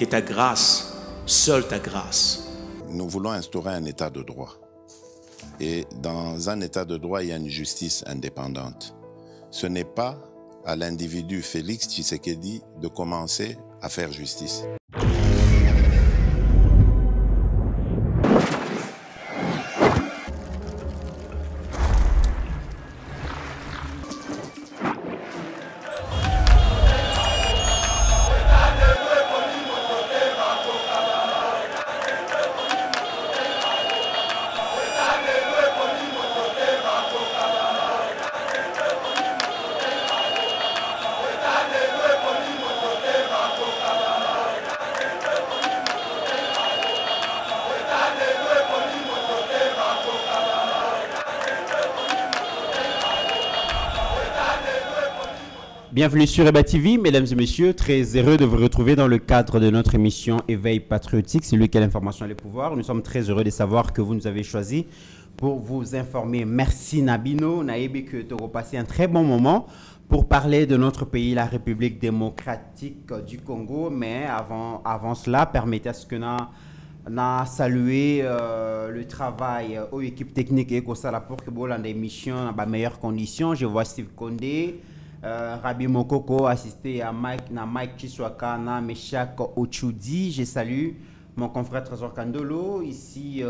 que ta grâce, seule ta grâce. Nous voulons instaurer un état de droit. Et dans un état de droit, il y a une justice indépendante. Ce n'est pas à l'individu Félix Tshisekedi de commencer à faire justice. Bienvenue sur Yeba TV, mesdames et messieurs, très heureux de vous retrouver dans le cadre de notre émission Éveil Patriotique, c'est lui qui a l'information et le pouvoir. Nous sommes très heureux de savoir que vous nous avez choisi pour vous informer. Merci Nabino, Naïbi, que tu auras passé un très bon moment pour parler de notre pays, la République démocratique du Congo. Mais avant cela, permettez à ce que nous saluions le travail aux équipes techniques et Kosa Labiso pour que vous ayez l'émission dans les meilleures conditions. Je vois Steve Kondé. Rabi Mokoko, assisté à Mike Chiswaka, Meshak Ochoudi. Je salue mon confrère Trésor Kandolo ici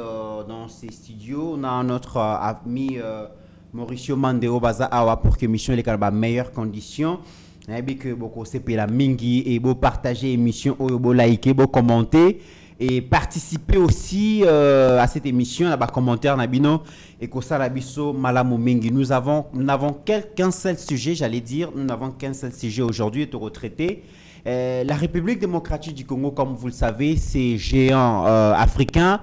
dans ces studios. On a notre ami Mauricio Mandeo Baza Awa pour que l'émission soit dans les meilleures conditions. Que beaucoup c'est la mingi et beau partager l'émission, beau liker, beau commenter et participer aussi à cette émission là-bas commentaire Nabino et Kosa Labiso Malamu Mingi. Nous n'avons qu'un seul sujet, j'allais dire, nous n'avons qu'un seul sujet aujourd'hui de retraité. La République démocratique du Congo, comme vous le savez, c'est géant africain.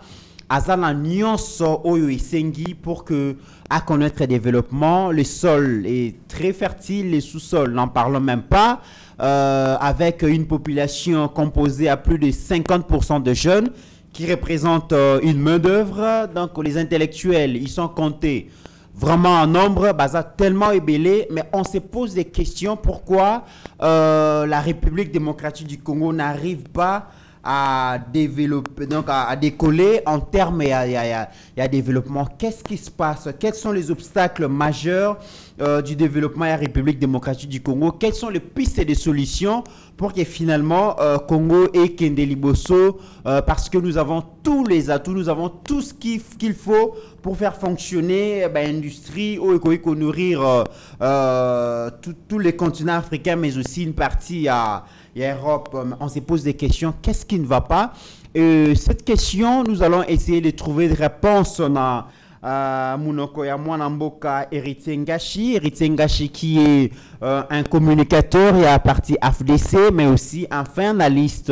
Azana nyonso oyo esengi pour que à connaître le développement, le sol est très fertile, les sous-sols n'en parlons même pas, avec une population composée à plus de 50% de jeunes qui représentent une main-d'œuvre. Donc les intellectuels, ils sont comptés vraiment en nombre, baza tellement ébellé, mais on se pose des questions pourquoi la République démocratique du Congo n'arrive pas à développer, donc à décoller en termes et à développement. Qu'est-ce qui se passe? Quels sont les obstacles majeurs du développement à la République démocratique du Congo? Quelles sont les pistes et des solutions pour que finalement Congo et Kende Liboso, parce que nous avons tous les atouts, nous avons tout ce qu'il faut pour faire fonctionner l'industrie, nourrir tous les continents africains, mais aussi une partie à l'Europe. On se pose des questions, qu'est-ce qui ne va pas? Cette question, nous allons essayer de trouver des réponses dans Munokoyamou, Amboka Eritengashi qui est un communicateur et à partie AFDC, mais aussi un finaliste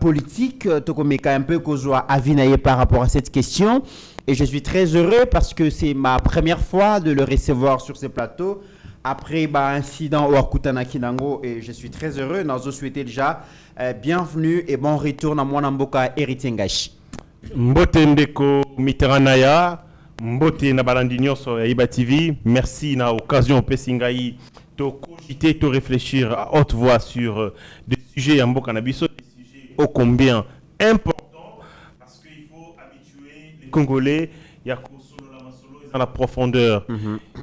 politique. Tokomeka un peu Kozoa Avinaye par rapport à cette question. Et je suis très heureux parce que c'est ma première fois de le recevoir sur ce plateau. Après incident au Akutana Kinango, et je suis très heureux. Nous vous souhaitons déjà bienvenue et bon retour dans Amboka Eritengashi. Mbotendeko Miteranaya, Mbote Nabalandinyo sur Yeba TV. Merci na occasion Pessingaï de cogiter, de réfléchir à haute voix sur des sujets Amboka Nabiso, des sujets ô combien importants, parce qu'il faut habituer les Congolais dans la profondeur.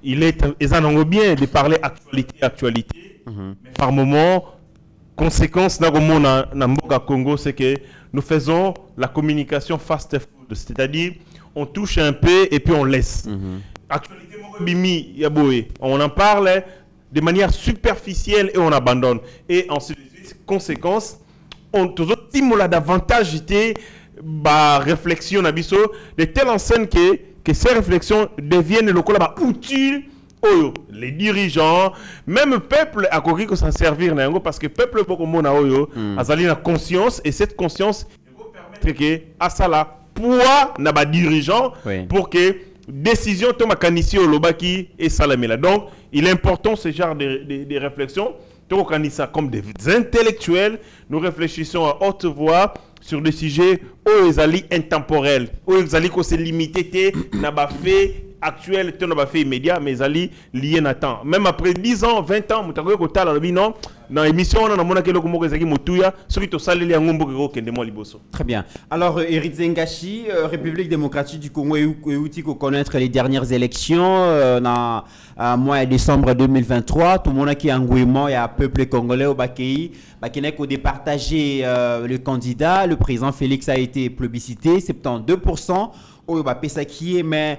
Ils en ont bien de parler actualité, mais par moment, conséquence dans Mboka Congo, c'est que nous faisons la communication fast food, c'est-à-dire on touche un peu et puis on laisse. Actualité, on en parle de manière superficielle et on abandonne. Et ensuite, conséquence, on stimule davantage la réflexion de telle enseigne que ces réflexions deviennent utiles aux les dirigeants, même le peuple a compris que s'en servir, parce que le peuple a conscience et cette conscience à ça là poids n'a pas dirigeant pour que décision tombe à ici au lobaki et salamela. Donc il est important ce genre de réflexion comme des intellectuels, nous réfléchissons à haute voix sur des sujets où ils sont intemporels, où ils sont limités, n'a pas fait actuelle, tu n'as pas fait immédiat, mais ali lié n'attend. Même après 10 ans, 20 ans, tu as vu que tu as la non, dans l'émission, on a un peu de temps, ceux qui ont salé un peu de temps. Très bien. Alors, Eritengashi, République démocratique du Congo, et outil qu'on connaître les dernières élections, dans le mois de décembre 2023, tout le monde qui est engouement, il y a un peuple congolais au Bakéi, qui n'a qu'au départager le candidat. Le président Félix a été plébiscité, 72%. Mais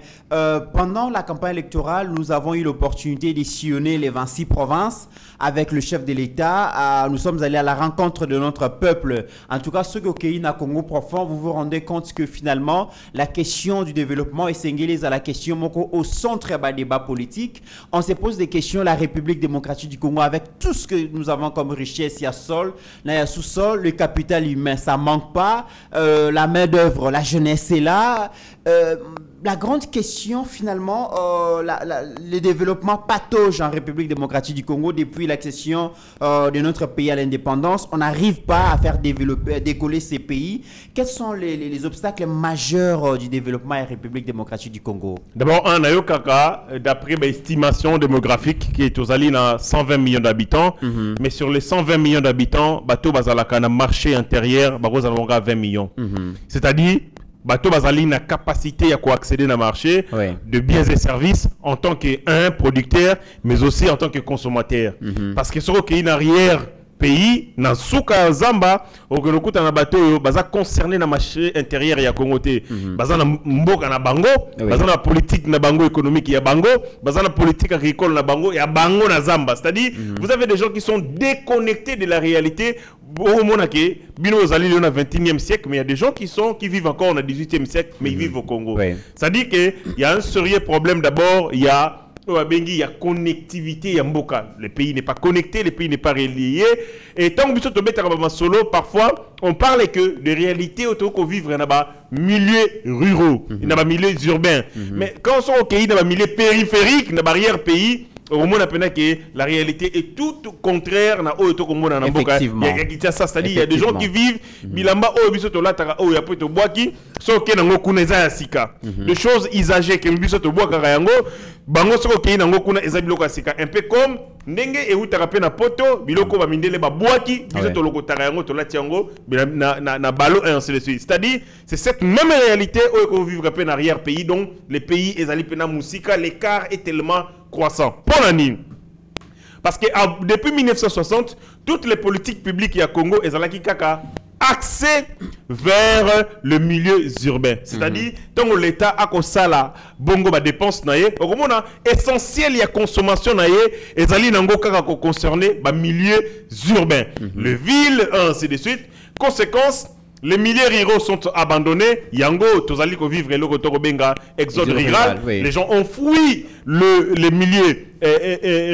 pendant la campagne électorale, nous avons eu l'opportunité de sillonner les 26 provinces avec le chef de l'État. Nous sommes allés à la rencontre de notre peuple. En tout cas, ceux qui ont na Congo profond, vous vous rendez compte que finalement, la question du développement est engagée à la question moko au centre du débat politique. On se pose des questions, la République démocratique du Congo, avec tout ce que nous avons comme richesse, il y a sol, il y a sous-sol, le capital humain, ça ne manque pas, la main-d'œuvre, la jeunesse est là. La grande question, finalement, le développement patauge en République démocratique du Congo depuis l'accession de notre pays à l'indépendance. On n'arrive pas à faire décoller ces pays. Quels sont les obstacles majeurs du développement en République démocratique du Congo? D'abord, on a eu Kaka, d'après l'estimation démographique, qui est aux alliés à 120 millions d'habitants. Mais sur les 120 millions d'habitants, bateau bazalaka na marché intérieur, bazalaka 20 millions. C'est-à-dire bateau bazali na capacité à accéder à un marché de biens et services en tant qu'un producteur, mais aussi en tant que consommateur. Parce que sur qu'il y a arrière pays, dans souka zamba, au Gounokout en bateau, baza concerné dans le marché intérieur et à Congoté. Baza na mboka na bango, baza na politique na bango économique et à bango, baza na politique agricole na bango et à bango na zamba. C'est-à-dire, vous avez des gens qui sont déconnectés de la réalité. Au Monaké, Bino Zali, on a 21e siècle, mais il y a des gens qui vivent encore au 18e siècle, mais ils vivent au Congo. Ça dit qu'il y a un sérieux problème. D'abord, il y a connectivité, il y a Mboka. Le pays n'est pas connecté, le pays n'est pas relié. Et tant que Bissotobé Tarabama Solo, parfois, on parle que de réalité autour qu'on vivre, il y a des milieux ruraux, il y a des milieux urbains. Mais quand on sort au pays, il y a des milieux périphériques, il y a des barrières pays. Au moins, la réalité est tout contraire à ce qu'on a dans Mboka. C'est-à-dire, il y a des gens qui vivent, bilamba o bisoto la tara o yapo to boaki, so ke nango kuna eza ya sika. Les choses usagées que bisoto boaka yango, bango so ke nango kuna eza biloko ya sika. Un peu comme ndenge e utara pe na poto, biloko ba mindele ba boaki, bisoto loko tara yango to la tiango, na balo et ainsi de suite. C'est-à-dire, c'est cette même réalité où qu'on vivre à peine arrière pays, donc les pays ezali pena musika, l'écart est tellement croissant. Pour l'année. Parce que depuis 1960, toutes les politiques publiques il y a Congo, elles ont accès vers le milieu urbain. C'est-à-dire, tant que l'État a comme ça la bongo ba dépense naie, au moment essentiel il y a consommation naie, elles allaient n'ango kaka concerné ba milieu urbain, le ville ainsi de suite. Conséquence, les milliers ruraux sont abandonnés. Yango, Tozali, qu'on vivre le Kotorobenga, exode rural. Les gens ont fui les milliers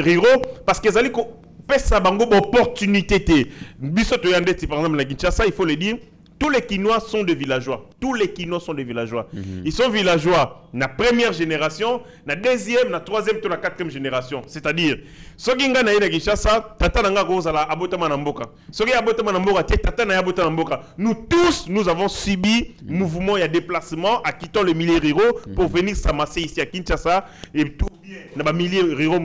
ruraux parce qu'ils allaient pèse à bango opportunité. Bisoto Yandeti, par exemple, la Kinshasa, il faut le dire. Tous les Kinois sont des villageois. Tous les Kinois sont des villageois. Ils sont villageois. La première génération, la deuxième, la troisième, la quatrième génération. C'est-à-dire, si vous avez des Kinshasa, tata nanga kozala abotama na mboka. Si vous avez abotama na mboka, tata na abotama na mboka. Nous tous, nous avons subi mouvement et déplacement à quittant le milieu ruraux pour venir s'amasser ici à Kinshasa et tout. Dans le milieu rural,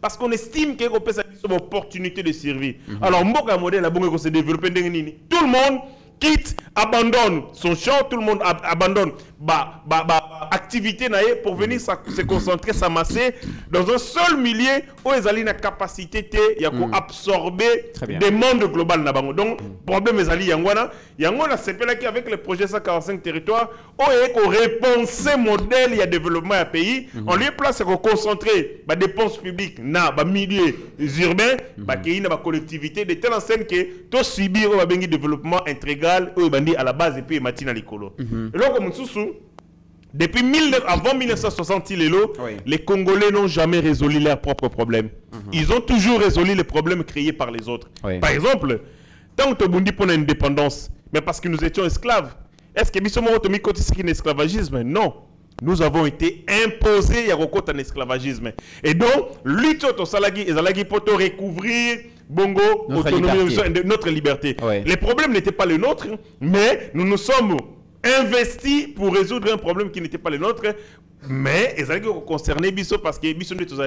parce qu'on estime qu'il y a une opportunité de survie. Alors, Mboka modèle a beaucoup se développer. Tout le monde quitte, abandonne son champ, tout le monde abandonne activité pour venir se concentrer, s'amasser dans un seul milieu où ils ont la capacité d'absorber des mondes globaux. Donc, le problème est que Yangwana, c'est qu'avec le projet 145 territoires, où ils ont repensé modèle et développement à pays, on lui place qu'on concentrer les dépenses publiques dans les milieux urbains, dans la collectivité, de telle enseigne que tout subit le développement intégral où ils à la base des pays matin à l'écolo. Et donc, comme depuis avant 1960, les Congolais n'ont jamais résolu leurs propres problèmes. Ils ont toujours résolu les problèmes créés par les autres. Par exemple, tant que Bundi prend l'indépendance, mais parce que nous étions esclaves, est-ce que Bissomo Otomi Koti c'est un esclavagisme? Non. Nous avons été imposés en esclavagisme. Et donc, lutte au Salagi et Zalagi pour recouvrir Bongo, autonomie, notre liberté. Les problèmes n'étaient pas les nôtres, mais nous nous sommes investis pour résoudre un problème qui n'était pas le nôtre Mais ils allaient concerner Bissot parce que Bissot n'est toujours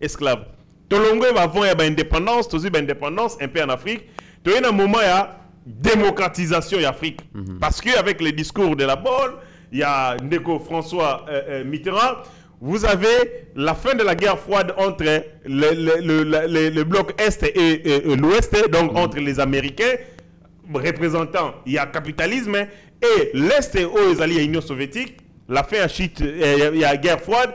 esclave. Tout le monde va avoir une indépendance, tout le indépendance, un peu en Afrique. Tout le moment il y a démocratisation en Afrique. Parce que avec les discours de la bolle, il y a Ndeko François Mitterrand. Vous avez la fin de la guerre froide entre le bloc Est et l'Ouest, donc entre les Américains, représentant, il y a capitalisme, et l'Est et les alliés Union soviétique, la fin il y a guerre froide,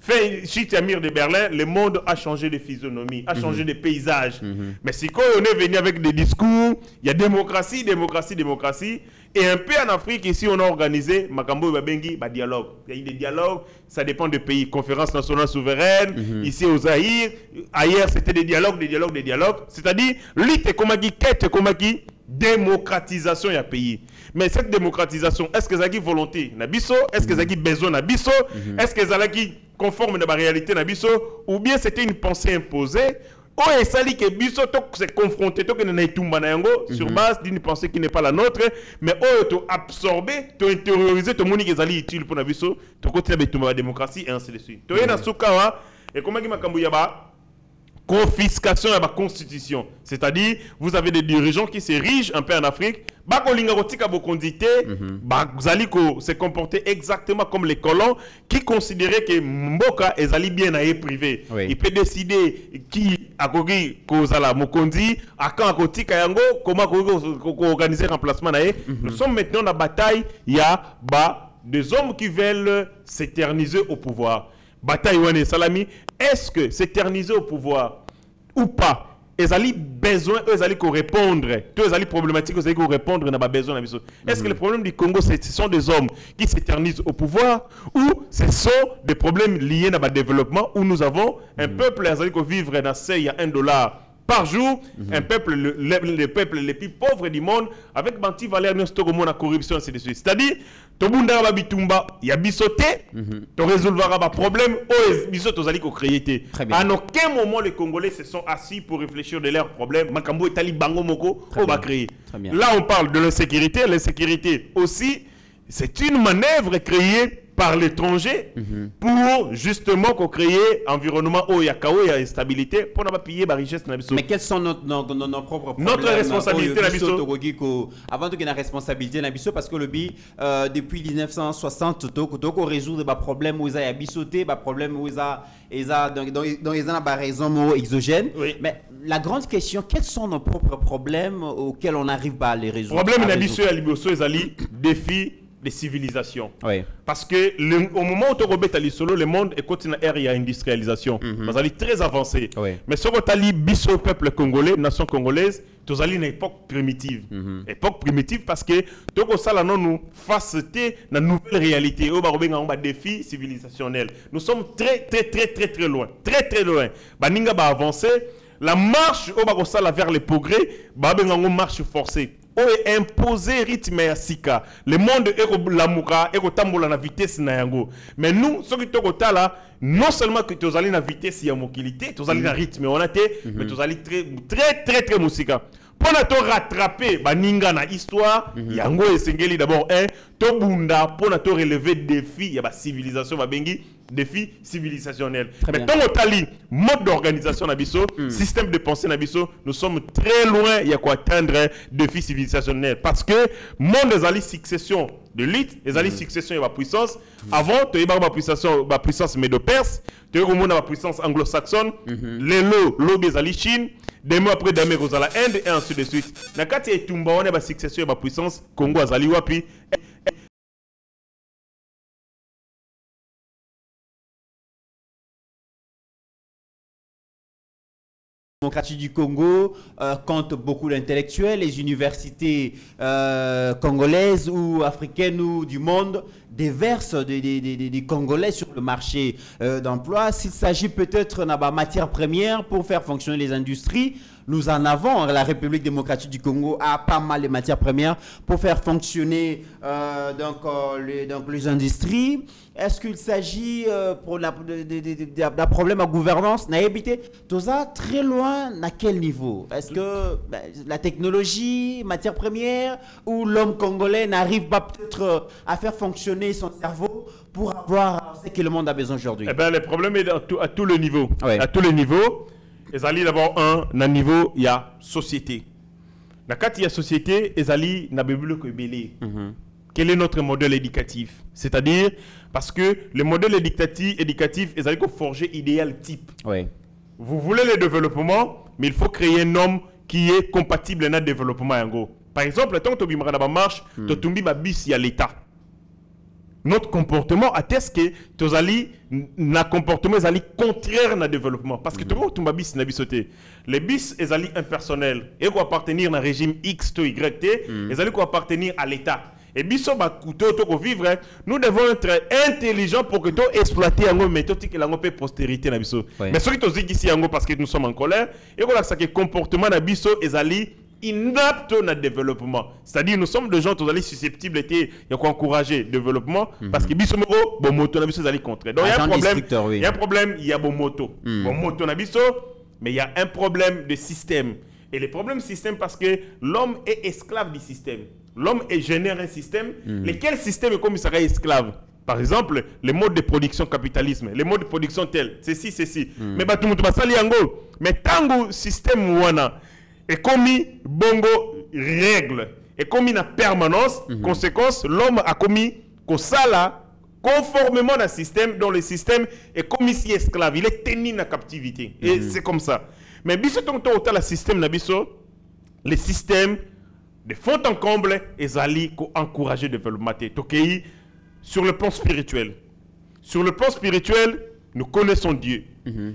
fin chute à mur de Berlin, le monde a changé de physionomie, a changé de paysage. Mais si quand on est venu avec des discours, il y a démocratie, démocratie, démocratie, et un peu en Afrique, ici, on a organisé Makambo Babengi, dialogue. Il y a eu des dialogues, ça dépend des pays. Conférence nationale souveraine, ici au Zaïre, ailleurs, c'était des dialogues. C'est-à-dire, lutte comme qui, quête comme qui, démocratisation, il y a pays. Mais cette démocratisation, est-ce que ça a volonté Nabiso? Est-ce que ça a besoin Nabiso? Est-ce que ça a conforme à la réalité Nabiso? Ou bien c'était une pensée imposée? Oh, et ça dit que Bissot s'est confronté sur base d'une pensée qui n'est pas la nôtre, mais oh, tu as absorbé, tu as intériorisé, tu as monique les alliés utiles pour la Bissot, tu as continué à la démocratie et ainsi de suite. Tu as dans ce cas, et comment il y a confiscation de la constitution, c'est-à-dire vous avez des dirigeants qui s'érigent un peu en Afrique, ils se comportaient exactement comme les colons qui considéraient que Mboka est allé bien à privé. Il peut décider qui a couru Kozala Mokondi, à quand a couru Kayango, comment organiser le remplacement. Nous sommes maintenant dans la bataille, il y a des hommes qui veulent s'éterniser au pouvoir. Bataille Wane Salami, est-ce que s'éterniser au pouvoir ou pas? Ils ont besoin, eux, ils allaient répondre. Tous les problématiques, ils allaient répondre, ils n'ont pas besoin. Est-ce que les problèmes du Congo, ce sont des hommes qui s'éternisent au pouvoir ou ce sont des problèmes liés à le développement où nous avons un peuple qui vivre dans ce, il y a $1 par jour, un peuple, le peuple les plus pauvres du monde, avec Banti Valère, la corruption, ainsi de suite. C'est-à-dire, Tobunda Babitumba, il y a bisoté, tu résolveras pas problème, ou bisoté, tu as créé. À aucun moment, les Congolais se sont assis pour réfléchir de leurs problèmes. Makambo et Tali Bango Moko, on va créer. Là, on parle de l'insécurité. L'insécurité aussi, c'est une manœuvre créée par l'étranger pour justement créer un environnement où il y a chaos, il y a instabilité, pour ne pas payer la richesse. Mais quelles sont nos propres problèmes? Notre responsabilité, avant tout, il y a une responsabilité, parce que le BI, depuis 1960, il résoudre des problèmes où il y a bisoté, des problèmes où il y a des raisons exogènes. Mais la grande question, quels sont nos propres problèmes auxquels on n'arrive pas à les résoudre? Le problème de la défi des civilisations. Oui. Parce que au moment où tu robes à l'isolo, le monde est continent air et à industrialisation. Ça est très avancé. Oui. Mais ce que tu as dit, biso peuple congolais, nation congolaise, tu as une époque primitive. Époque primitive parce que tu as nous face à la nouvelle réalité. Au barobé, on a des défis civilisationnels. Nous sommes très loin. Très loin. Baninga va avancer. La marche au barosala vers les progrès, babé, on marche forcée. Et imposer rythme à Sika. Le monde est l'amouka, est la vitesse na yango. Mais nous, ce qui est là, non seulement que tu allez la vitesse et la mobilité, tu allez la rythme, on a été, mais tu allez très moussika. Pour nous rattraper, baninga na histoire, yango et singeli d'abord un, tobunda pour nous relever des défis, ya ba civilisation ba bengi. Défi civilisationnel. Mais tant que mode d'organisation Nabiso, système de pensée Nabiso, nous sommes très loin, il y a quoi atteindre défi civilisationnel. Parce que monde des alliés succession de l'élite, les alliés succession et la puissance, avant, tu as la puissance médo-perse, tu as la puissance anglo-saxonne, les lobbies des alliés Chine, des mois après, des mois à la Inde, et ainsi de suite. Mais quand tu es on a la succession et la puissance, Congo, les alliés Wapi. La démocratie du Congo compte beaucoup d'intellectuels. Les universités congolaises ou africaines ou du monde déversent des Congolais sur le marché d'emploi. S'il s'agit peut-être de matières premières pour faire fonctionner les industries, nous en avons. La République démocratique du Congo a pas mal de matières premières pour faire fonctionner les industries. Est-ce qu'il s'agit d'un problème à gouvernance? N'a évité tout ça très loin. À quel niveau? Est-ce que la technologie, matière première, ou l'homme congolais n'arrive pas peut-être à faire fonctionner son cerveau pour avoir ce que le monde a besoin aujourd'hui? Eh bien, le problème est à tous les niveaux. Ouais. À tous les niveaux. Ils allaient d'abord un niveau, il y a société. Dans le il y a société, ils allaient dans le quel est notre modèle éducatif? C'est-à-dire, parce que le modèle éducatif, ils allaient forger idéal type. Ouais. Vous voulez le développement, mais il faut créer un homme qui est compatible avec le développement. Par exemple, tant que tu as une marche, tu as bis, il y a l'État. Notre comportement atteste que nos comportements sont contraires au développement. Parce que tout le monde tombe à bis, n'a bisoté. Les bis, ils sont impersonnels. Ils vont appartenir à un régime X, Y, T. Ils vont appartenir à l'État. Et bis, ils vont vivre. Nous devons être intelligents pour que nous exploitions nos méthodes et nos postérités. Mais ce qui est ici, parce que nous sommes en colère, et voilà que le comportement de bis, ils sont inapte au développement. C'est-à-dire, nous sommes des gens qui sont susceptibles d'encourager le développement parce que biso bon moto na biso allez contrer. Donc, il y a un problème. Il y a un problème, il y a bon moto. Bon moto na biso, mais il y a un problème de système. Et le problème système parce que l'homme est esclave du système. L'homme génère un système. Lequel système est comme il serait esclave? Par exemple, les modes de production capitalisme, les modes de production tel, ceci, ceci. Mais bah tout le monde va salir ango. Mais tango système wana et commis bongo règle et commis en permanence conséquence l'homme a commis comme ça là conformément à un système dont le système est commis si esclave il est tenu en captivité et c'est comme ça mais biso tonto autant le système na biso le système de fond en comble et ali ko encourager le développement tokei sur le plan spirituel nous connaissons Dieu.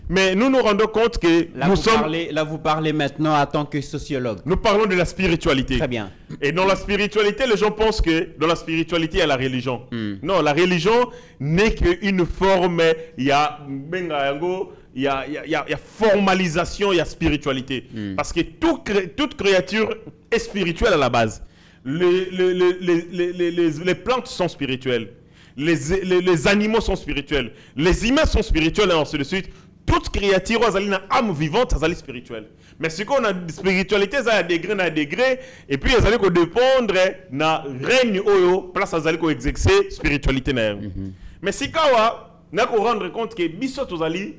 Mais nous nous rendons compte que là, vous parlez maintenant en tant que sociologue. Nous parlons de la spiritualité. Très bien. Et dans la spiritualité, les gens pensent que dans la spiritualité, il y a la religion. Non, la religion n'est qu'une forme. Il y a formalisation, il y a spiritualité. Parce que toute créature est spirituelle à la base. Les plantes sont spirituelles. Les animaux sont spirituels, les humains sont spirituels et ainsi de suite. Toute créature, elle a une âme vivante, elle est spirituelle. Mais ce qu'on a de spiritualité, ça a degré, et puis elle qu'on dépendre na règne oyo, place elle qu'on exercer spiritualité. Mais si kawa, n'a qu'on rendre compte que biso tozali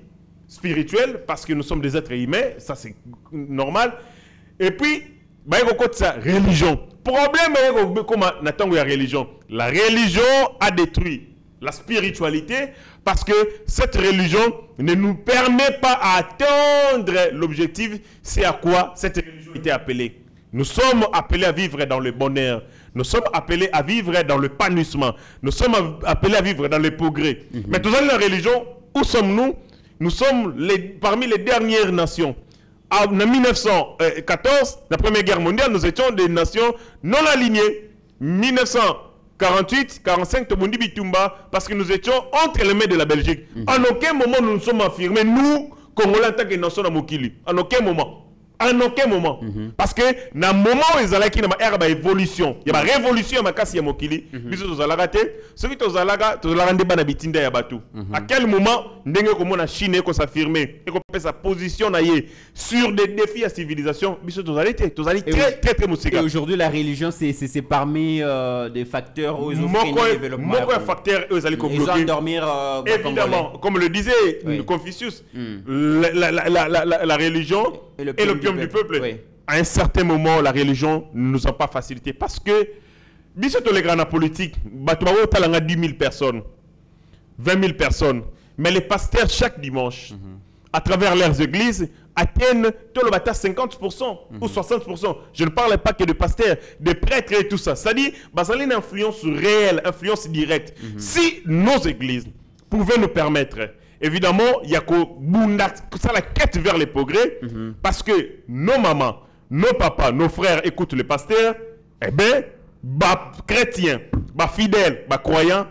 spirituel parce que nous sommes des êtres humains, ça c'est normal. Et puis, bah il faut ça religion. Problème est comment n'attend la religion. La religion a détruit la spiritualité parce que cette religion ne nous permet pas d'atteindre l'objectif. C'est à quoi cette religion était appelée. Nous sommes appelés à vivre dans le bonheur. Nous sommes appelés à vivre dans le panouissement. Nous sommes appelés à vivre dans le progrès. Mais dans la religion, où sommes-nous? Nous sommes parmi les dernières nations. En 1914, la Première Guerre mondiale, nous étions des nations non alignées. 1948, 45, Tobundi Bitumba, parce que nous étions entre les mains de la Belgique. En aucun moment nous nous sommes affirmés, nous, Congolais, en tant que nation dans Mokili. En aucun moment. En aucun moment. Parce que, dans le moment où ils allaient, il y a une évolution. Il y a une révolution, il y a Mokili. Puis, ils allaient rater. Ceux qui ont raté, ils ont rendu Banabitinda et Batou. À quel moment, la Chine est s'affirmer et qu'on fait sa position sur des défis à civilisation, ils sont allés très musical. Et aujourd'hui, la religion, c'est parmi des facteurs où ils ont fait le développement. Beaucoup de facteurs, ils allaient bloquer. Ils ont dormir. Évidemment, comme le disait Confucius, la religion et l'opium du peuple. Oui. À un certain moment, la religion ne nous a pas facilité. Parce que, si tu es en politique, tu as 10 000 personnes, 20 000 personnes. Mais les pasteurs, chaque dimanche, à travers leurs églises, atteignent 50% ou 60%. Je ne parle pas que de pasteurs, de prêtres et tout ça. C'est-à-dire, il y a une influence réelle, influence directe. Si nos églises pouvaient nous permettre... Évidemment, il y a la quête vers les progrès parce que nos mamans, nos papas, nos frères écoutent les pasteurs. Eh bien, chrétiens, fidèles, croyants,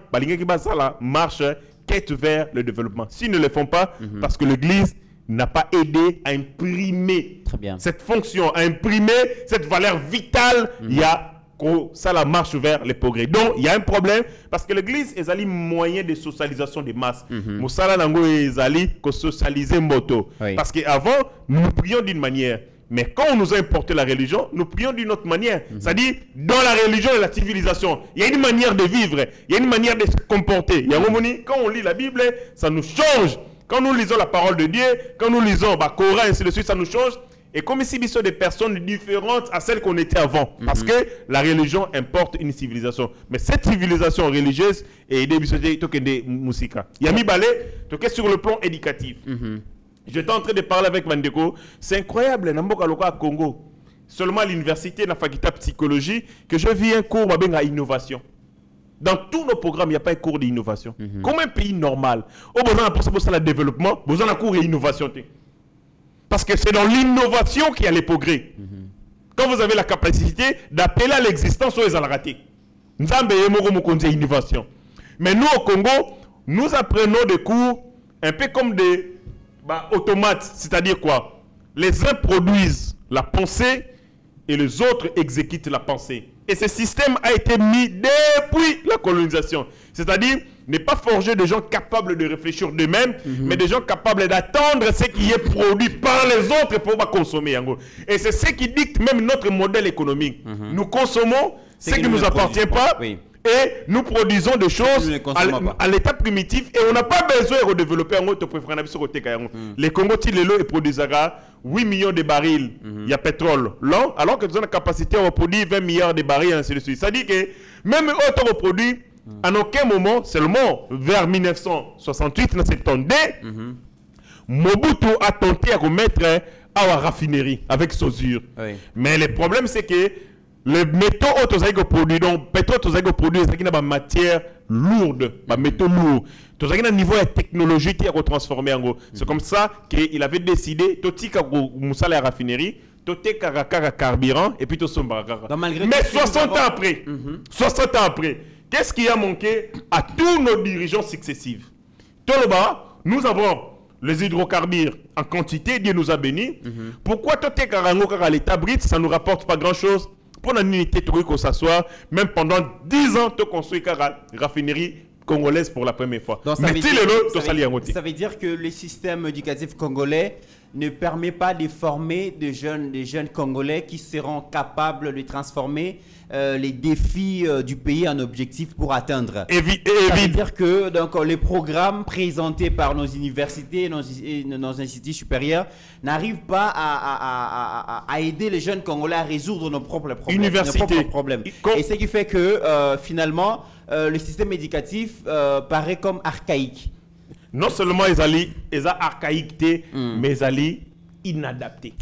marchent quête vers le développement. S'ils ne le font pas, parce que l'Église n'a pas aidé à imprimer cette fonction, à imprimer cette valeur vitale, il y a ça la marche vers les progrès. Donc, il y a un problème parce que l'église est un moyen de socialisation des masses. Moussala Nango est un socialiser moto. Parce qu'avant, nous prions d'une manière. Mais quand on nous a importé la religion, nous prions d'une autre manière. C'est-à-dire, dans la religion et la civilisation, il y a une manière de vivre, il y a une manière de se comporter. Il y a quand on lit la Bible, ça nous change. Quand nous lisons la parole de Dieu, quand nous lisons le Coran, ainsi de suite, ça nous change. Et comme ici, il y a des personnes différentes à celles qu'on était avant. Parce que la religion importe une civilisation. Mais cette civilisation religieuse est des musika. Il y a mis balai sur le plan éducatif. J'étais en train de parler avec Mandeko. C'est incroyable, Namboka Congo. Seulement à l'université, la faculté de psychologie, que je vis un cours à innovation. Dans tous nos programmes, il n'y a pas un cours d'innovation. Comme un pays normal, au besoin de la développement, besoin d'un cours d'innovation. Parce que c'est dans l'innovation qu'il y a les progrès. Quand vous avez la capacité d'appeler à l'existence, vous allez rater. Nous avons une innovation. Mais nous, au Congo, nous apprenons des cours un peu comme des automates. C'est-à-dire quoi? Les uns produisent la pensée et les autres exécutent la pensée. Et ce système a été mis depuis la colonisation. C'est-à-dire, n'est pas forger des gens capables de réfléchir d'eux-mêmes, mais des gens capables d'attendre ce qui est produit par les autres pour consommer. Et c'est ce qui dicte même notre modèle économique. Nous consommons ce qui ne nous appartient pas, et nous produisons des choses à l'état primitif, et on n'a pas besoin de redévelopper un autre préféré. Les Congo Tilelo produisent 8 millions de barils, il y a pétrole, alors que nous avons la capacité à produire 20 milliards de barils, ainsi de suite. Ça dit que même autant reproduit, à aucun moment, seulement vers 1968, dans 72, Mobutu a tenté à remettre à la raffinerie avec Sosur. Mais le problème, c'est que les métaux autosaïgoproduits, donc pétrole autosaïgoproduits, c'est qu'il y a des matières lourdes, des métaux lourds. Tout ça, il y a un niveau de technologie qui est retransformé en gros. C'est comme ça qu'il avait décidé, Totika Moussa la raffinerie, Toté Karakara carburant, et puis Tosomba. Mais 60 ans après, 60 ans après, qu'est-ce qui a manqué à tous nos dirigeants successifs? Toloba, nous avons les hydrocarbures en quantité, Dieu nous a bénis. Pourquoi Toté Karango Kara l'État brite, ça ne nous rapporte pas grand-chose? Pour une unité truc qu'on s'assoit, même pendant 10 ans, tu construis Kara raffinerie congolaise pour la première fois. Donc, ça veut dire que le système éducatif congolais ne permet pas de former des jeunes Congolais qui seront capables de transformer les défis du pays en objectifs pour atteindre. Ça veut dire que donc, les programmes présentés par nos universités et nos instituts supérieurs n'arrivent pas à aider les jeunes Congolais à résoudre nos propres problèmes. Et ce qui fait que finalement, le système éducatif paraît comme archaïque. Non seulement ils sont archaïques, mais ils sont inadaptés.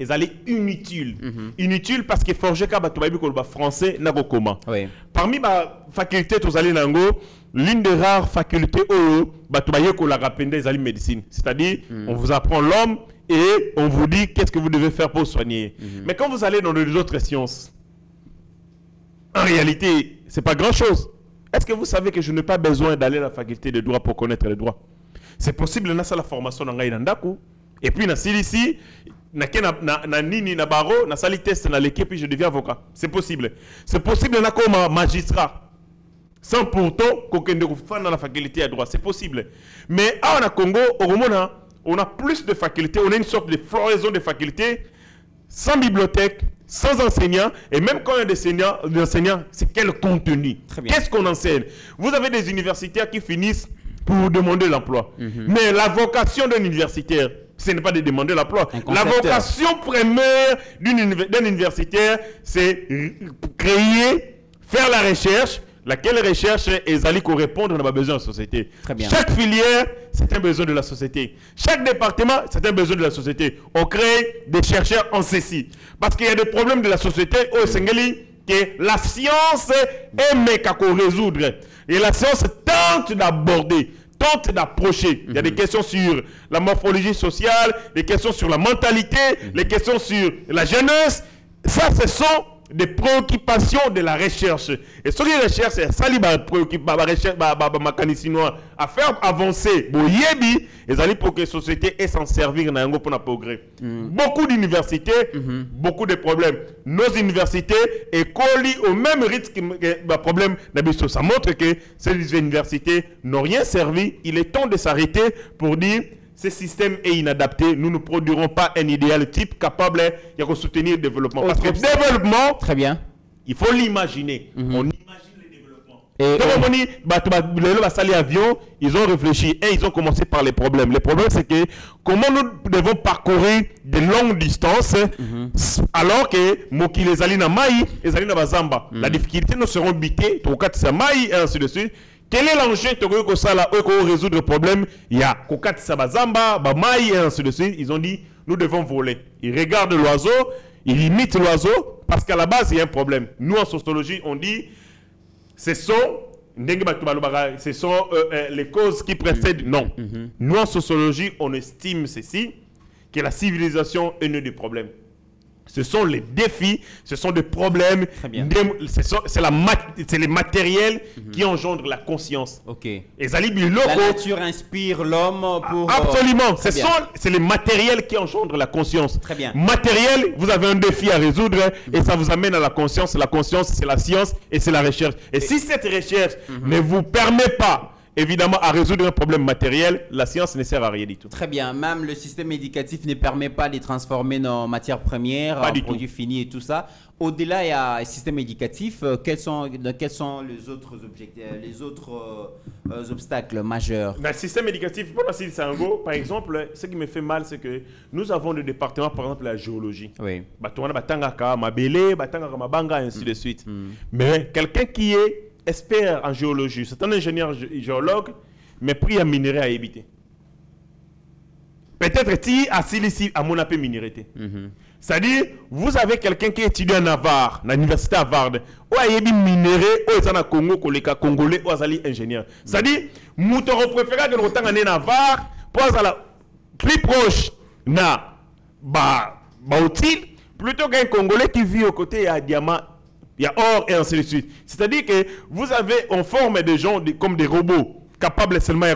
Ils sont inutiles. Inutiles parce que forger le français n'a pas comment. Parmi les facultés, l'une des rares facultés où ils ont médecine. C'est-à-dire, on vous apprend l'homme et on vous dit qu'est-ce que vous devez faire pour soigner. Mais quand vous allez dans les autres sciences, en réalité, ce n'est pas grand-chose. Est-ce que vous savez que je n'ai pas besoin d'aller à la faculté de droit pour connaître le droit? C'est possible, on a la formation dans Gaïnandaku. Et puis, dans Silici, dans Nini, dans Baro, dans Sali Test, dans l'équipe, puis je deviens avocat. C'est possible. C'est possible, on a comme magistrat. Sans pourtant qu'aucun de vous fasse dans la faculté à droit. C'est possible. Mais à Congo, au Rwanda, on a plus de facultés. On a une sorte de floraison de facultés sans bibliothèque, sans enseignants, et même quand il y a des enseignants, c'est quel contenu? Qu'est-ce qu'on enseigne? Vous avez des universitaires qui finissent pour demander l'emploi. Mais la vocation d'un universitaire, ce n'est pas de demander l'emploi. La vocation première d'un universitaire, c'est créer, faire la recherche, laquelle recherche est allée correspondre à nos besoins de la société. Chaque filière, c'est un besoin de la société. Chaque département, c'est un besoin de la société. On crée des chercheurs en ceci. Parce qu'il y a des problèmes de la société au Sénégal que la science aime qu'à résoudre. Et la science tente d'aborder, tente d'approcher. Il y a des questions sur la morphologie sociale, des questions sur la mentalité, des questions sur la jeunesse. Ça, ce sont des préoccupations de la recherche. Et ce qui recherche, c'est ça, la recherche, à faire avancer. Ils allaient pour que la société ait s'en servir pour le progrès. Beaucoup d'universités, beaucoup de problèmes. Nos universités écolient au même rythme que problème. Ça montre que ces universités n'ont rien servi. Il est temps de s'arrêter pour dire. Ce système est inadapté. Nous ne produirons pas un idéal type capable de soutenir le développement. Parce que le développement, très bien, il faut l'imaginer. On imagine le développement. Les avions, ils ont réfléchi et ils ont commencé par les problèmes. Le problème, c'est que comment nous devons parcourir de longues distances alors que Moki les Alina Maï, les Alina Bazamba. La difficulté, nous serons bités, Tokatsa Maï et ainsi de suite. Quel est l'enjeu que ça là pour résoudre le problème? Il y a Kokat Sabazamba, Bamaï et ainsi de suite. Ils ont dit nous devons voler. Ils regardent l'oiseau, ils imitent l'oiseau parce qu'à la base il y a un problème. Nous en sociologie on dit ce sont les causes qui précèdent. Non. Nous en sociologie on estime ceci que la civilisation est née du problème. Ce sont les défis, ce sont des problèmes, c'est les matériels qui engendrent la conscience. Et la nature inspire l'homme pour... Absolument, c'est les matériels qui engendrent la conscience. Très bien. Matériel, vous avez un défi à résoudre et ça vous amène à la conscience. La conscience, c'est la science et c'est la recherche. Et si cette recherche ne vous permet pas évidemment, à résoudre un problème matériel, la science ne sert à rien du tout. Très bien. Même le système éducatif ne permet pas de transformer nos matières premières en produits finis et tout ça. Au-delà, il y a le système éducatif. Quels sont les autres objectifs, les autres obstacles majeurs? Le système éducatif, par exemple, ce qui me fait mal, c'est que nous avons le département, par exemple, la géologie. Oui. Ainsi de suite. Mais quelqu'un qui est expert en géologie, c'est un ingénieur géologue, mais pris à minerai à éviter. Peut-être si à mon appel minéreté. C'est-à-dire, vous avez quelqu'un qui étudie en Havard, à l'université Havard, ou à Yébi minéré, ou à Congo, Congolais, ou à Zali ingénieur. C'est-à-dire, nous t'aurons préféré que nous t'en en Havard, pour la plus proche, na Baoutil, plutôt qu'un Congolais qui vit aux côtés à Diamant. Il y a or et ainsi de suite. C'est-à-dire que vous avez, on forme des gens comme des robots, capables seulement de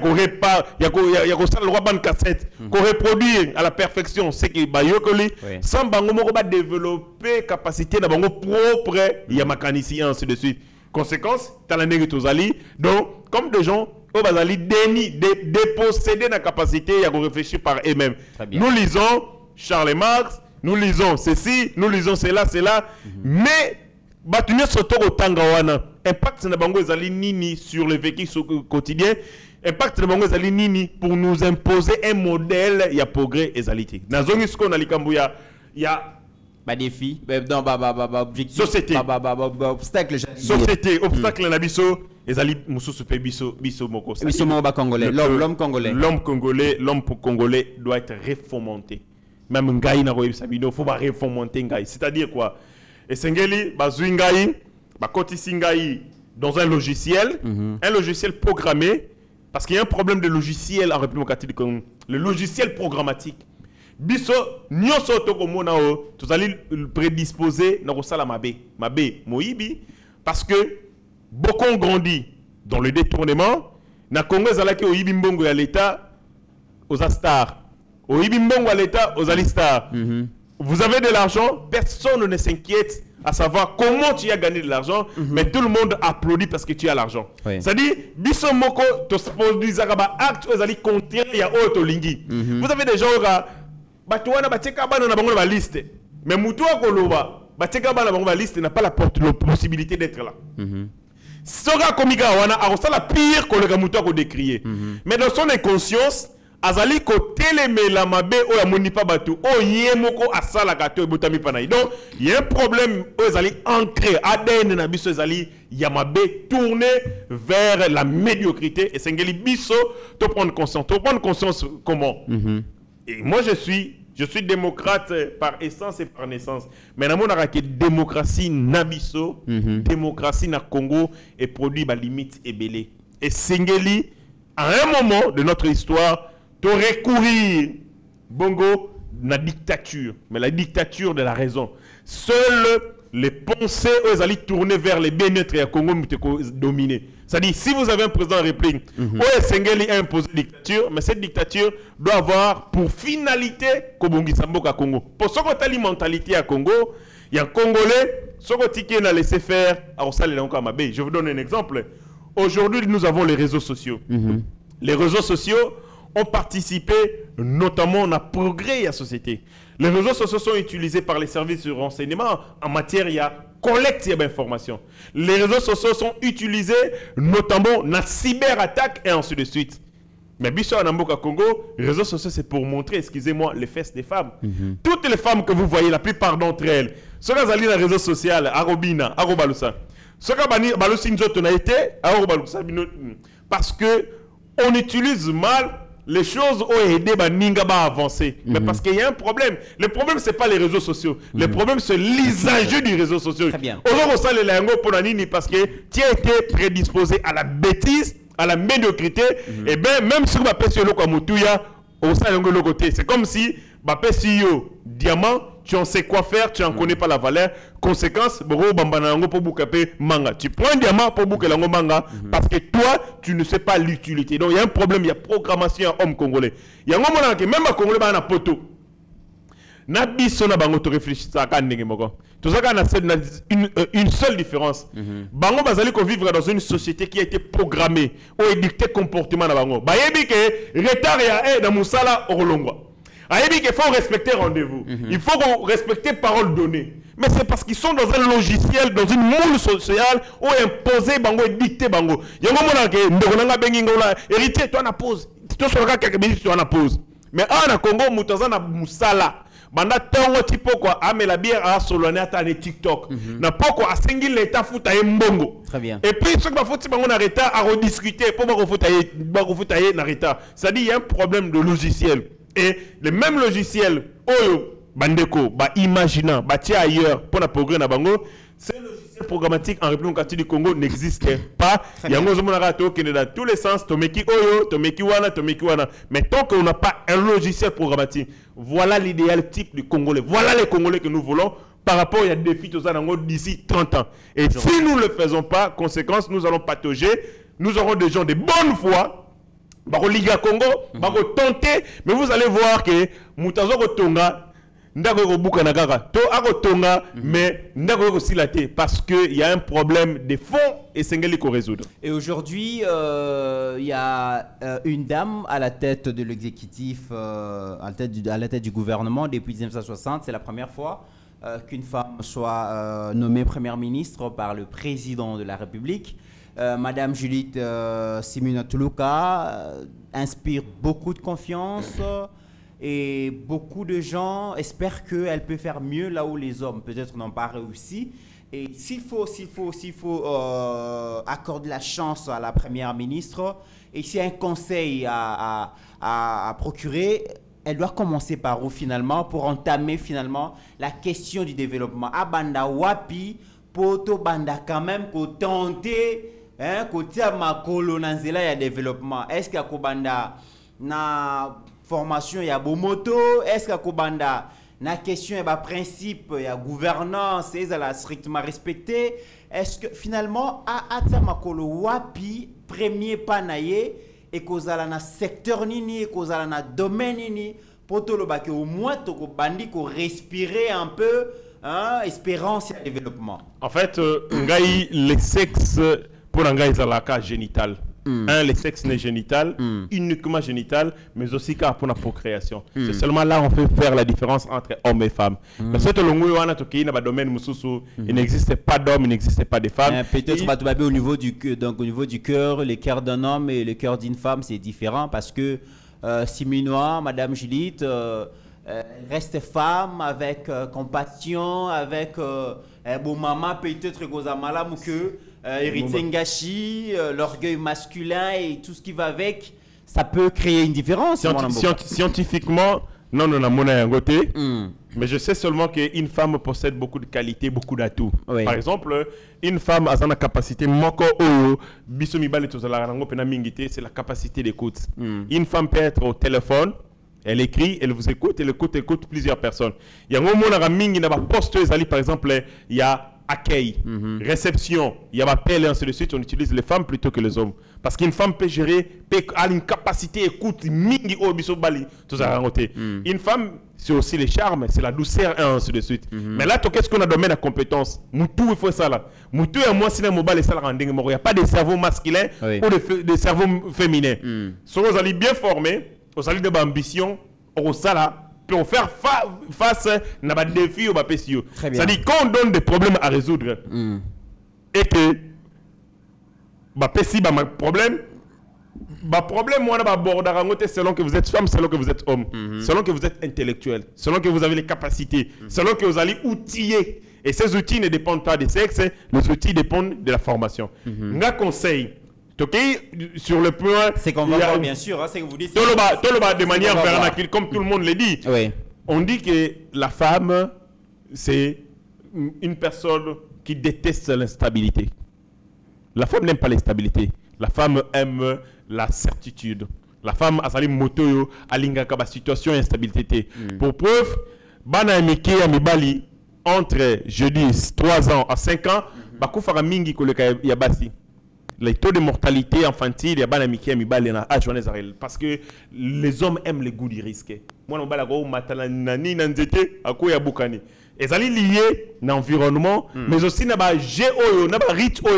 reproduire à la perfection ce qui est bayokoli, sans développer capacité de propre, il y a mécanicien et ainsi de suite. Conséquence, donc, comme des gens, ils sont dépossédés de la capacité de réfléchir par eux-mêmes. Nous lisons Charles Marx, nous lisons ceci, nous lisons cela, mais Batunye soto au Tangawana, impact na bango ezali nini sur le vécu quotidien, impact na bango ezali nini pour nous imposer un modèle ya progrès ezaliti. Na zongi siko na likambuya ya ba défi, non ba objectif, ba obstacle, société, obstacle na biso ezali mususu pe biso moko. Biso moko ba congolais, l'homme congolais. L'homme congolais doit être réfomenté. Même ngai na koyebisa bino, faut ba réfomenter ngai. C'est-à-dire quoi? Et Sengeli, Bazuingaï, Bakotisingaï dans un logiciel, un logiciel programmé, parce qu'il y a un problème de logiciel en République démocratique du Congo. Le logiciel programmatique. Biso, Nyoso Tokomonao, tout allez prédisposer Narosala Mabé, Moïbi, parce que beaucoup ont grandi dans le détournement. Na Congo Zalaki Oïbi Mbongo à l'État, aux Astars. Oïbi Mbongo à l'État, aux Alistars. Vous avez de l'argent, personne ne s'inquiète à savoir comment tu as gagné de l'argent, mais tout le monde applaudit parce que tu as l'argent. C'est-à-dire, Bissomoko, Tospodu, Zaraba, Acte, Ozali, Contien, Yao, Tolingi. Vous avez des gens qui ont la liste, mais Moutoua Koloba, la liste n'a pas la possibilité d'être là. Sora Komika Wana, Arosa, la pire que le Moutoua qu'on décriait. Mais dans son inconscience, Azali ko teleme la mabe o amoni pa bato o yemoko asala kato botami panai. Donc il y a un problème Azali ancré ADN na biso Azali ya mabe tourné vers la médiocrité et sengeli biso to prendre conscience. To prendre conscience comment? Et moi je suis démocrate par essence et par naissance. Mais na mona ka démocratie na biso, démocratie na Congo et produit ba limite ebelé. Et sengeli à un moment de notre histoire de recourir bongo la dictature, mais la dictature de la raison. Seul les pensées aux alliés tourner vers les bien-être et à Congo dominé. C'est-à-dire, si vous avez un président de la République, Sengeli a imposé une dictature, mais cette dictature doit avoir pour finalité Kobongi Samboka Congo. Pour ce côté la mentalité à Congo, il y a un Congolais, ce côté qui a laissé faire à Ossal encore Mabé. Je vous donne un exemple. Aujourd'hui, nous avons les réseaux sociaux. Les réseaux sociaux ont participé notamment au progrès de la société. Les réseaux sociaux sont utilisés par les services de renseignement en matière de collecte d'informations. Les réseaux sociaux sont utilisés notamment dans la cyberattaque et ainsi de suite. Mais Bissot Namboka Congo, les réseaux sociaux c'est pour montrer, excusez-moi, les fesses des femmes. Toutes les femmes que vous voyez, la plupart d'entre elles, ceux qui sont allés dans les réseaux sociaux, Arobina, Arobaloussa, ceux qui sont allés Arobaloussa, parce qu'on utilise mal les choses ont aidé Ningaba à avancer. Mais parce qu'il y a un problème. Le problème, ce n'est pas les réseaux sociaux. Le problème, c'est l'usage du réseau social. Parce que tu as été prédisposé à la bêtise, à la médiocrité. Et bien, même si tu as pêché le Kamutouya, c'est comme si tu as diamant, tu en sais quoi faire, tu n'en connais pas la valeur. Conséquence, tu prends un diamant pour bouquer l'ango manga parce que toi, tu ne sais pas l'utilité. Donc, il y a un problème, il y a programmation en homme congolais. Il y a un moment que même un Congolais, il y a un poteau. Une seule différence. Bango bazali ko vivre dans une société qui a été programmée ou édicté comportement na bango. Bayebi ke retard ya na musala orolongwa. Il faut respecter rendez-vous. Il faut respecter parole donnée. Mais c'est parce qu'ils sont dans un logiciel, dans une moule sociale, où imposer bango et dicter bango. Il y a un moment que Ndonanga Bengingola, héritier, toi na pause. Tout ce regard quelques minutes, toi na pause. Mais en Congo, Moutazan na Moussala. Banda tongo tipo quoi, ah mais la bière à Soloné à les TikTok. Na poko a singi l'état fouta mbongo. Très bien. Et puis ce que ma faute c'est qu'on arrête à rediscuter pour barofoutailler narita. Ça dit il y a un problème de logiciel. Et le même logiciel, Oyo, Bandeko, bah imaginant, bah tiens ailleurs, pour la progrès na bango, ce logiciel programmatique en République démocratique du Congo n'existe pas. Il y a un gros monarato qui est dans tous les sens, Tomeki Oyo, Tomeki Wana, Tomeki Wana. Mais tant qu'on n'a pas un logiciel programmatique, voilà l'idéal type du Congolais, voilà les Congolais que nous voulons par rapport à des défis d'ici 30 ans. Et si nous ne le faisons pas, conséquence, nous allons patauger, nous aurons des gens de bonne foi. Bako Liga Congo, bako tenter, mais vous allez voir que Moutazo Kotonga, Ndako Bukanagara, To Akotonga, mais Ndako Silate, parce qu'il y a un problème de fonds et Sengeli qu'on résoudre. Et aujourd'hui, il y a une dame à la tête de l'exécutif, à la tête du gouvernement depuis 1960, c'est la première fois qu'une femme soit nommée première ministre par le président de la République. Madame Judith Simona Tuluka inspire beaucoup de confiance et beaucoup de gens espèrent qu'elle peut faire mieux là où les hommes peut-être n'ont pas réussi. Et s'il faut accorder la chance à la première ministre et s'il y a un conseil à procurer, elle doit commencer par où finalement pour entamer finalement la question du développement. Abanda Wapi, Poto Banda quand même qu'on tenter. Côté à Makolo, il y a développement. Est-ce qu'il y a une formation, il y a Bomoto? Est-ce qu'il y a une question, il y a principe, il y a gouvernance, il y a strictement respecté? Est-ce que finalement, à Makolo, Wapi, premier panaye, et qu'il y a un secteur, qu'il y a un domaine, pour que au moins, il faut respirer un peu, espérance et développement. En fait, les sexes. Pour l'anglais, ils ont la case génitale. Le sexe n'est génital, uniquement génital, mais aussi car pour la procréation. C'est seulement là on fait faire la différence entre hommes et femmes. Parce que le domaine mususu, il n'existe pas d'hommes, il n'existe pas de femmes. Peut-être au niveau du cœur, le cœur d'un homme et le cœur d'une femme, c'est différent parce que Siminois, Madame Judith, reste femme avec compassion, avec bon maman peut-être gozamala ou que Eritengashi, l'orgueil masculin et tout ce qui va avec, ça peut créer une différence. Scientifiquement, non, mon côté. Mais je sais seulement qu'une femme possède beaucoup de qualités, beaucoup d'atouts. Oui. Par exemple, une femme a la capacité, c'est la capacité d'écoute. Une femme peut être au téléphone. Elle écrit, elle vous écoute, elle écoute plusieurs personnes. Il y a un moment où on a posté, par exemple, il y a accueil, réception, il y a appel et ainsi de suite. On utilise les femmes plutôt que les hommes. Parce qu'une femme peut gérer, a une capacité écoute, mingi au bisobali, tout ça. Une femme, c'est aussi le charme, c'est la douceur et ainsi de suite. Mais là, qu'est-ce qu'on a domaine à compétence? Moutou, il faut ça là. Moutou et moi, si la mobile, il n'y a pas de cerveau masculin ou de cerveau féminin. Si vous allez bien former, vous allez de l'ambition, au salaire, pour faire face à des défis ou à des PCO. C'est-à-dire qu'on donne des problèmes à résoudre et que bah PCO bah problème, on a abordé selon que vous êtes femme, selon que vous êtes homme, selon que vous êtes intellectuel, selon que vous avez les capacités, selon que vous allez outiller. Et ces outils ne dépendent pas du sexe, les outils dépendent de la formation. Un conseil. Sur le point, c'est qu'on va voir, bien sûr, hein, c'est que vous dites. De manière vernaculaire, comme tout le monde le dit. Oui. On dit que la femme, c'est une personne qui déteste l'instabilité. La femme n'aime pas l'instabilité. La femme aime la certitude. La femme a sali moto, a lingakaba situation et instabilité. Pour preuve, Bana Miki Amibali, entre jeudi 3 ans à 5 ans, Bakoufara Mingi Koleka Yabasi. Les taux de mortalité infantile, parce que les hommes aiment le goût du risque. Moi, ils sont liés à l'environnement, mais aussi à rite, au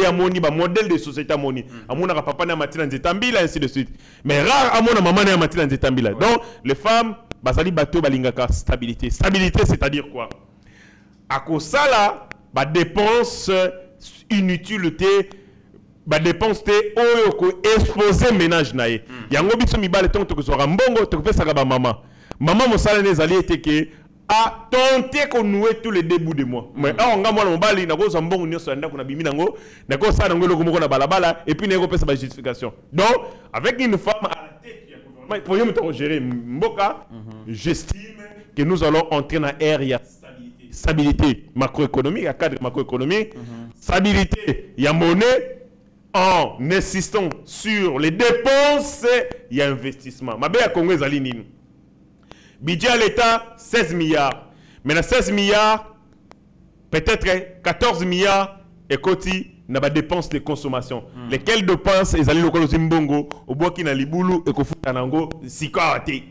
modèle de société. Ainsi de suite. Mais rare à mon maman et à donc, les femmes, stabilité. Stabilité, c'est-à-dire quoi? À cause ça, là, dépenses inutiles. Bah dépense te exposer ménage naé yango biso mibale tonto ko sora mbongo to pesa ka ba maman mosala ne zali ete ke a tenter ko nouer tous les débuts de moi mais on nga mwana mbali na ko so mbongo nyo so ndako na bimina ngo na ko sa ngo loko moko na balabala et puis na ko pesa ba justification donc avec une femme à la tête du gouvernement pour yo to gérer mboka j'estime que nous allons entrer dans l'ère stabilité macroéconomique à cadre macroéconomique stabilité ya monnaie en insistant sur les dépenses et investissements. Ma belle Congolaise Aline, budget à l'État 16 milliards. Maintenant 16 milliards, peut-être 14 milliards et côté n'a pas dépenses de consommation. Lesquelles dépenses ils allaient local au Zimbongo, au Burkina Libulu et au Futanango, Sikaraté.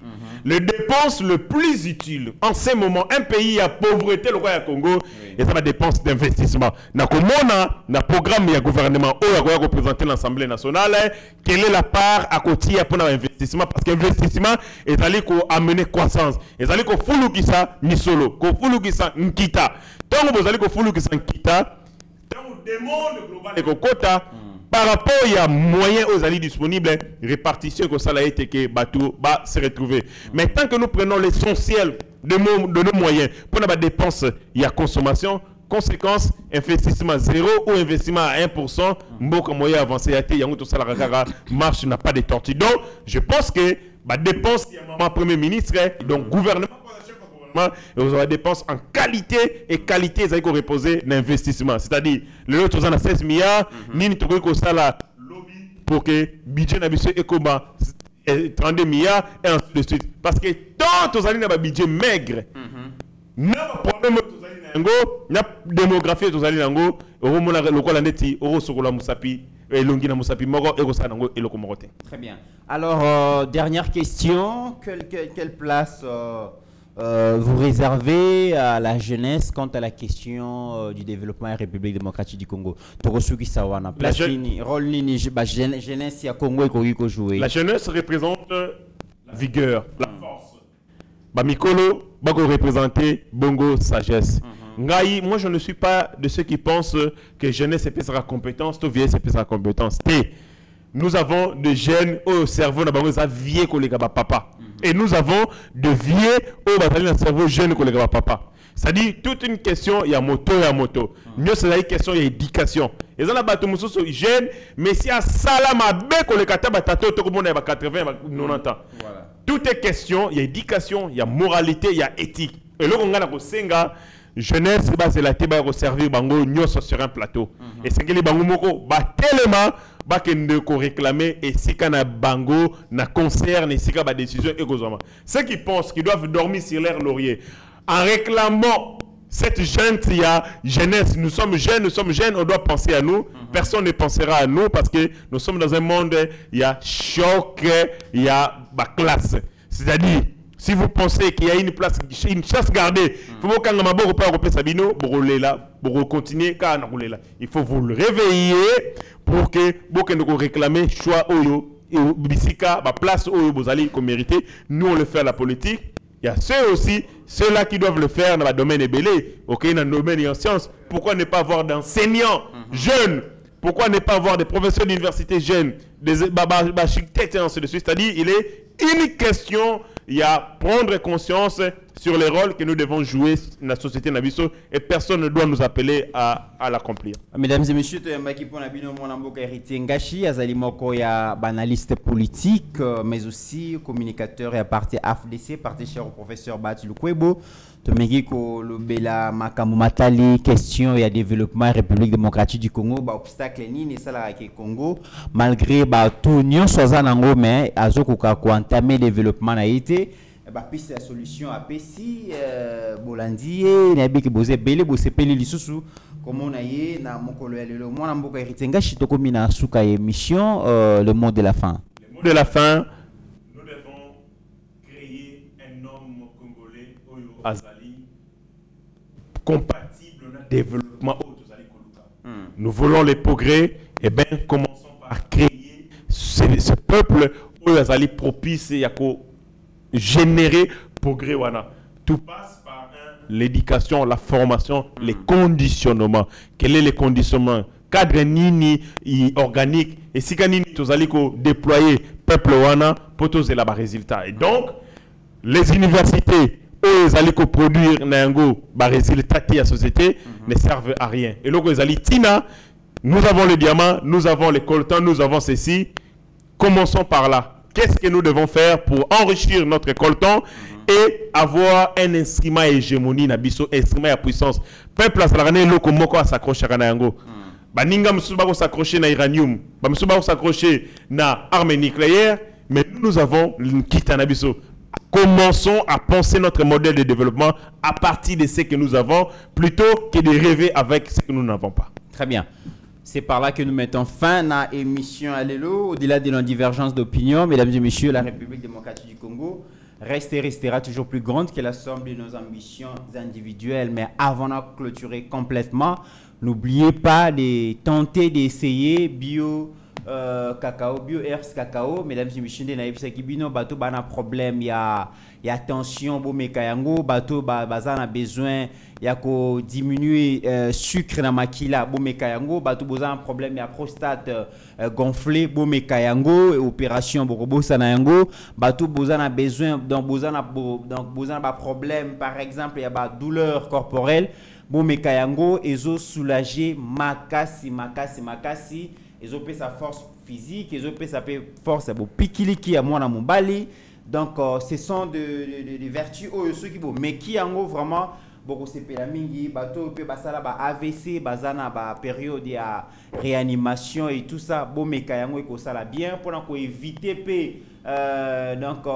Les dépenses les plus utiles en ce moment, un pays à pauvreté, le Royaume Congo, et ça va dépense d'investissement. Dans le programme du gouvernement, on a représenté l'Assemblée nationale. Quelle est la part à côté pour l'investissement? Parce qu'investissement est allé amener croissance. Ils allaient qu'on foule qui ça, ni solo, qu'on foule qui ça, ni kita. Tant que vous allez qu'on foule qui ça, ni kita, tant que le monde global est qu'on quota. Par rapport à moyens aux alliés disponibles, répartition que ça a été que Batou va se retrouver. Mais tant que nous prenons l'essentiel de nos moyens pour la dépense, il y a consommation, conséquence, investissement zéro ou investissement à 1%, beaucoup moyen avancé, il y a tout ça, la marche n'a pas de tortue. Donc, je pense que la dépense, mon Premier ministre, donc gouvernement, et vous aurez dépenses en qualité et qualité ils allaient reposer l'investissement c'est-à-dire les autres en a 16 milliards ni n'importe quoi ça là pour que budget n'abuse et comment 32 milliards et ainsi de suite parce que tant aux alliés n'ont pas budget maigre n'a pas problème aux alliés n'ango n'a démographie aux alliés n'ango au moment le quoi l'année au sokola musapi et longina musapi moro et ça n'ango et le comoroté très bien alors dernière question quelle place vous réservez à la jeunesse quant à la question du développement de la République démocratique du Congo. La jeunesse représente la vigueur, la force. Bamikolo, Bago représenter Bongo sagesse. Ngaï, moi je ne suis pas de ceux qui pensent que jeunesse et sera compétence, tout vieillesse et sera compétence. Nous avons des jeunes au cerveau, nous avons des vieux collègues à papa. Et nous avons de vieux au bataillon de cerveau jeune collègue à papa. C'est-à-dire, toute une question, il y a moto, il y a moto. Mieux, c'est la question, il y a éducation. Et ça, là, nous sommes jeunes, mais si à Salama, collègue à Tato, tout le monde a 80, 90 ans. Tout est question, il y a éducation, il y a moralité, il y a éthique. Et là, on a la Senga. Jeunesse, c'est la théba, servir bango, nous sur un plateau. Et c'est que les bango moko, bah tellement, bakende ko réclamer et si kana bango na concerne si ka ba décision et gozama. Ceux qui pensent qu'ils doivent dormir sur l'air laurier en réclamant cette jeunesse, nous sommes jeunes, on doit penser à nous. Personne ne pensera à nous parce que nous sommes dans un monde, il y a choc, il y a classe. C'est-à-dire, si vous pensez qu'il y a une place, une chasse gardée, il faut vous le réveiller pour que vous réclamez le choix et place où vous allez mériter. Nous, on le fait à la politique. Il y a ceux aussi, ceux-là qui doivent le faire dans le domaine des belés, okay, dans le domaine et en sciences. Pourquoi ne pas avoir d'enseignants jeunes? Pourquoi ne pas avoir des professeurs d'université jeunes, des architectes et ainsi de suite? C'est-à-dire, il est une question, il y a prendre conscience sur les rôles que nous devons jouer dans la société Nabiso et personne ne doit nous appeler à l'accomplir. Mesdames et messieurs, Nabino Amboka Eritengashi, Azali Moko ya banaliste politique, mais aussi communicateur et parti AFDC, parti cher au professeur Batilukwebo. Tomegiko Lobela Makamu Matali, question et développement République démocratique du Congo, ba obstacle ni salarié Congo, malgré ba tout nion soza nango mais azokuka ko entamer développement na été, ba piste la solution à Pessi Bolandie, nabi ki bozé belé bozé pelé lisusu, comme on aye na mokolo ya lelo, mwana Amboka Eritengashi toko mina suka émission le mot de la fin. Le mot de la fin. Azali compatible au développement. Nous voulons les progrès, et bien commençons par créer ce peuple où Azali propice et générer progrès. Tout passe par l'éducation, la formation, les conditionnements. Quel est le conditionnement? Cadre nini organique et si nini tozali ko déployer peuple wana pour tous les résultats. Et donc les universités ils allaient produire nango résultat de la société ne servent à rien. Et donc ils allaient tina, nous avons le diamant, nous avons les coltans, nous avons ceci. Commençons par là. Qu'est-ce que nous devons faire pour enrichir notre coltan et avoir un instrument à hégémonie, un instrument à puissance? Peuple à salarié, loko moko à s'accrocher à nango. Baninga msubako s'accrocher na iranium, msubako s'accrocher na armes nucléaires, mais nous avons une quitte à Nabiso. Commençons à penser notre modèle de développement à partir de ce que nous avons plutôt que de rêver avec ce que nous n'avons pas. Très bien. C'est par là que nous mettons fin à l'émission Alelo. Au-delà de nos divergences d'opinion, mesdames et messieurs, la République démocratique du Congo reste et restera toujours plus grande que la somme de nos ambitions individuelles. Mais avant de clôturer complètement, n'oubliez pas de tenter d'essayer bio... cacao, bio herbs cacao, mesdames et messieurs, bateau bana problème, il y a tension, bomekayango, bateau bazana besoin, il y a ko diminuer sucre na makila, bomekayango, bateau bazana problème, il y a prostate gonflée, bomekayango, opération borobo sanayango, bateau bazana besoin, donc bazana ba problème, par exemple, il y a ba douleur corporelle, bomekayango, ezo soulager makasi. Ils ont payé sa force physique, ils ont payé sa force à pikiliki à moi dans mon bali. Donc, ce sont des vertus aux ceux qui vont. Mais qui en gros vraiment, beaucoup c'est la mingi, bateau, basala, ba AVC, bazana, ba période à réanimation et tout ça. Bon, mais kayango et kosa la bien pour qu'on évite donc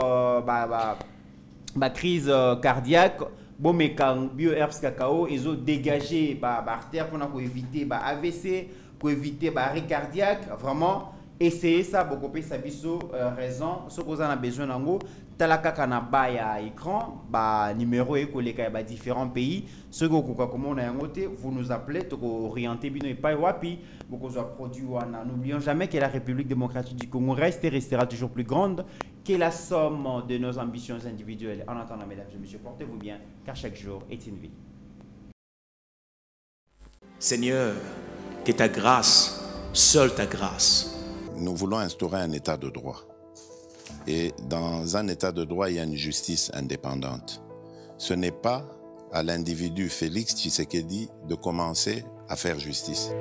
crise cardiaque. Bon, mais quand bio herbs cacao, ils ont dégagé par terre pour qu'on évite AVC. Pour éviter barré cardiaque, vraiment essayer ça pour couper sa biseau raison ce qu'on a besoin en gros talaka kanaba ya écran bah numéro et collègue à différents pays ce qu'on coca comment on a un côté vous nous appelez orienter bino et pas wapi beaucoup de produits wana. N'oublions jamais que la République démocratique du Congo reste et restera toujours plus grande que la somme de nos ambitions individuelles. En attendant, mesdames et messieurs, portez-vous bien car chaque jour est une vie. Seigneur, que ta grâce, seule ta grâce. Nous voulons instaurer un état de droit. Et dans un état de droit, il y a une justice indépendante. Ce n'est pas à l'individu Félix Tshisekedi de commencer à faire justice.